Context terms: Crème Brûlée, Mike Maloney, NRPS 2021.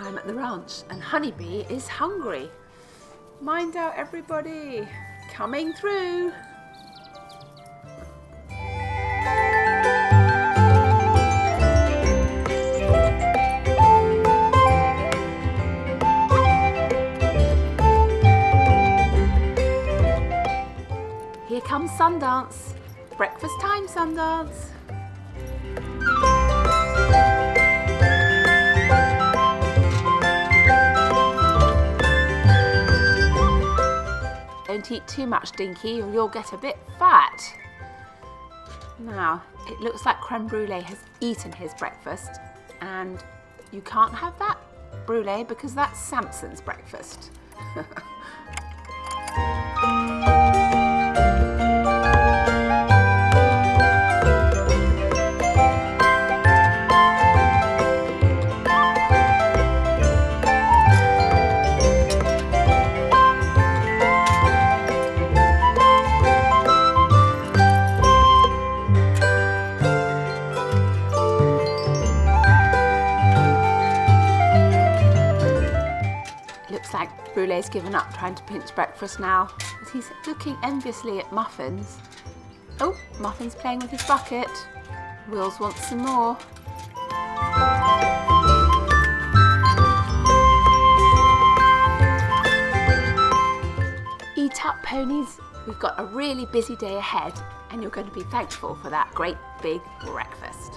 time at the ranch, and Honeybee is hungry. Mind out, everybody. Coming through. Here comes Sundance. Breakfast time, Sundance. Don't eat too much, Dinky, or you'll get a bit fat. Now, it looks like Crème Brûlée has eaten his breakfast, and you can't have that, Brûlée, because that's Samson's breakfast. Brûlée's given up trying to pinch breakfast now, as he's looking enviously at Muffins. Oh, Muffin's playing with his bucket. Wills wants some more. Eat up, ponies. We've got a really busy day ahead, and you're going to be thankful for that great big breakfast.